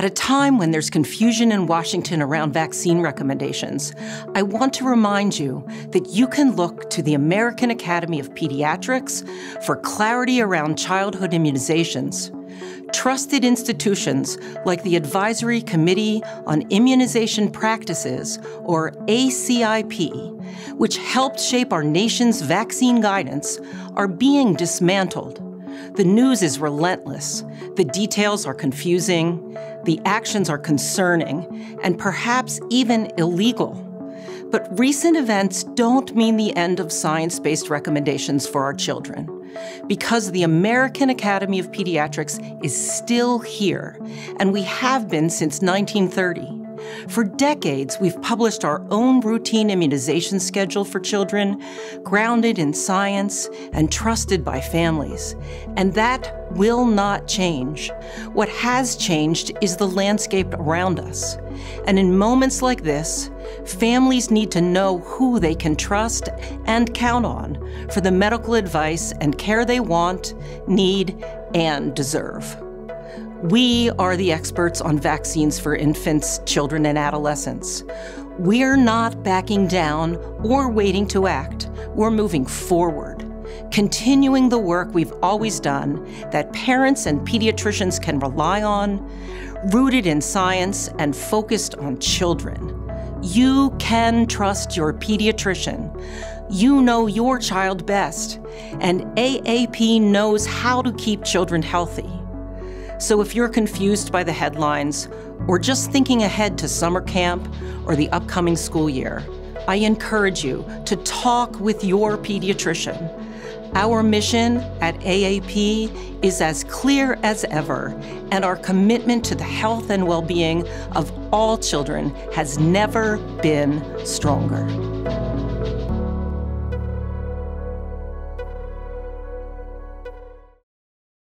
At a time when there's confusion in Washington around vaccine recommendations, I want to remind you that you can look to the American Academy of Pediatrics for clarity around childhood immunizations. Trusted institutions like the Advisory Committee on Immunization Practices, or ACIP, which helped shape our nation's vaccine guidance, are being dismantled. The news is relentless, the details are confusing, the actions are concerning, and perhaps even illegal. But recent events don't mean the end of science-based recommendations for our children, because the American Academy of Pediatrics is still here, and we have been since 1930. For decades, we've published our own routine immunization schedule for children, grounded in science and trusted by families. And that will not change. What has changed is the landscape around us. And in moments like this, families need to know who they can trust and count on for the medical advice and care they want, need, and deserve. We are the experts on vaccines for infants, children, and adolescents. We're not backing down or waiting to act. We're moving forward, continuing the work we've always done that parents and pediatricians can rely on, rooted in science and focused on children. You can trust your pediatrician. You know your child best, and AAP knows how to keep children healthy. So if you're confused by the headlines, or just thinking ahead to summer camp or the upcoming school year, I encourage you to talk with your pediatrician. Our mission at AAP is as clear as ever, and our commitment to the health and well-being of all children has never been stronger.